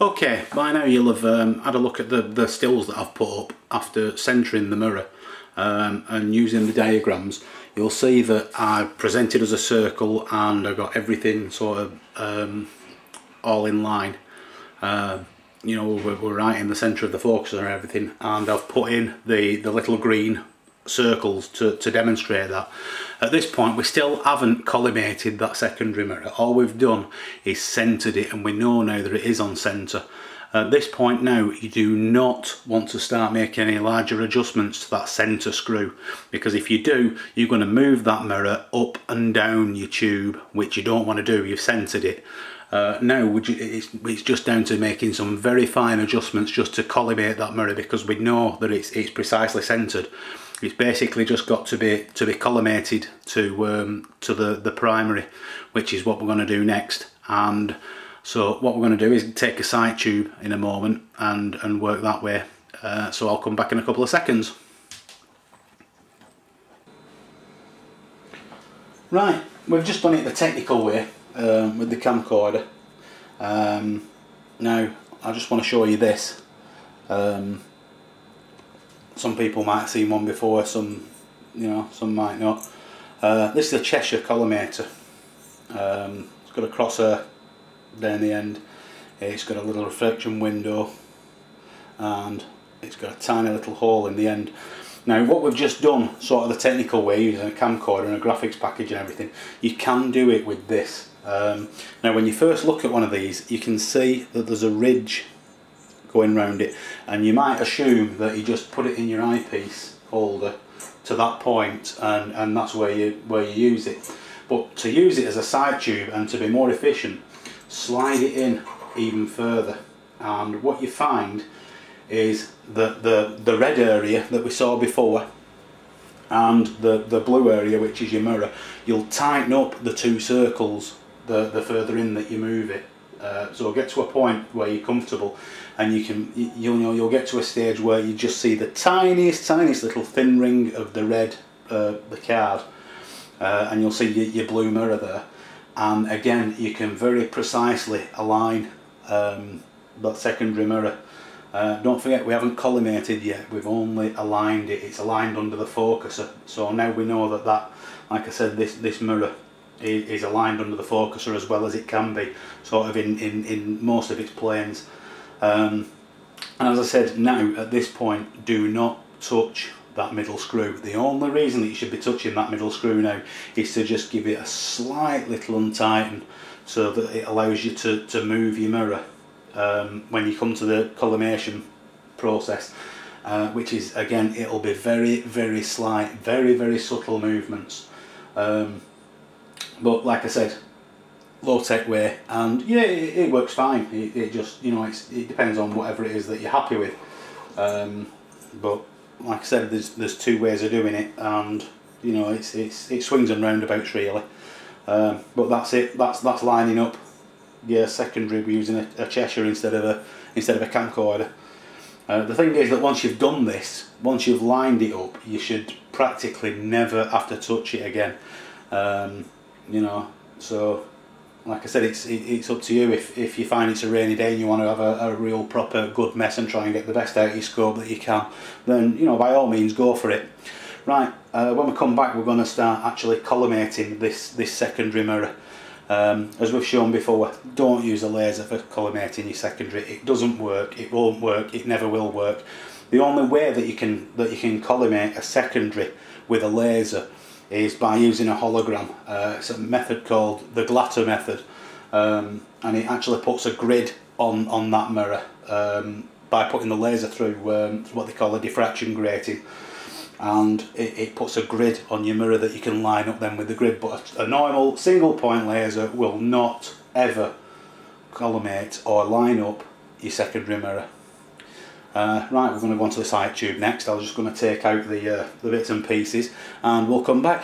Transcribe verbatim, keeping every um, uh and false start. Okay, by now you'll have um, had a look at the, the stills that I've put up after centering the mirror um, and using the diagrams. You'll see that I've presented as a circle and I've got everything sort of um, all in line. Uh, you know, we're, we're right in the centre of the focus and everything, and I've put in the, the little green circles to, to demonstrate that. At this point we still haven't collimated that secondary mirror. All we've done is centred it, and we know now that it is on centre. At this point now you do not want to start making any larger adjustments to that centre screw, because if you do you're going to move that mirror up and down your tube, which you don't want to do. You've centred it. Uh, now it's, it's just down to making some very fine adjustments just to collimate that mirror, because we know that it's, it's precisely centred. It's basically just got to be to be collimated to um, to the the primary, which is what we're going to do next. And so what we're going to do is take a side tube in a moment and and work that way. Uh, so I'll come back in a couple of seconds. Right, we've just done it the technical way um, with the camcorder. Um, now I just want to show you this. Um, Some people might have seen one before, some, you know, some might not. Uh, this is a Cheshire collimator. Um, it's got a crosshair down the end. It's got a little reflection window, and it's got a tiny little hole in the end. Now, what we've just done, sort of the technical way, using a camcorder and a graphics package and everything, you can do it with this. Um, now, when you first look at one of these, you can see that there's a ridge going round it, and you might assume that you just put it in your eyepiece holder to that point, and, and that's where you where you use it. But to use it as a side tube and to be more efficient, slide it in even further, and what you find is that the, the red area that we saw before and the, the blue area, which is your mirror, you'll tighten up the two circles the, the further in that you move it. Uh, so get to a point where you're comfortable, and you can you, you know you'll get to a stage where you just see the tiniest tiniest little thin ring of the red uh, the card, uh, and you'll see your, your blue mirror there, and again you can very precisely align um, that secondary mirror. Uh, don't forget, we haven't collimated yet, we've only aligned it. It's aligned under the focuser, so now we know that that, like I said, this this mirror is aligned under the focuser as well as it can be, sort of in, in, in most of its planes. Um, and as I said, now at this point do not touch that middle screw. The only reason that you should be touching that middle screw now is to just give it a slight little untighten, so that it allows you to, to move your mirror um, when you come to the collimation process, uh, which is, again, it'll be very very slight, very very subtle movements. Um, But like I said, low-tech way, and yeah, it, it works fine. It, it just, you know, it's, it depends on whatever it is that you're happy with. Um, but like I said, there's there's two ways of doing it, and you know, it's it's it swings and roundabouts really. Um, but that's it. That's that's lining up. Yeah, secondary, we're using a, a Cheshire instead of a instead of a camcorder. Uh, the thing is that once you've done this, once you've lined it up, you should practically never have to touch it again. Um, You know, so like I said, it's it, it's up to you. If if you find it's a rainy day and you want to have a, a real proper good mess and try and get the best out of your scope that you can, then you know, by all means go for it. Right, uh, when we come back, we're going to start actually collimating this this secondary mirror. Um, as we've shown before, don't use a laser for collimating your secondary. It doesn't work. It won't work. It never will work. The only way that you can that you can collimate a secondary with a laser is by using a hologram. Uh, it's a method called the Glatter method, um, and it actually puts a grid on, on that mirror um, by putting the laser through um, what they call a diffraction grating, and it, it puts a grid on your mirror that you can line up then with the grid. But a normal single point laser will not ever collimate or line up your secondary mirror. Uh, right, we're going to go on to the side tube next. I was just going to take out the, uh, the bits and pieces, and we'll come back.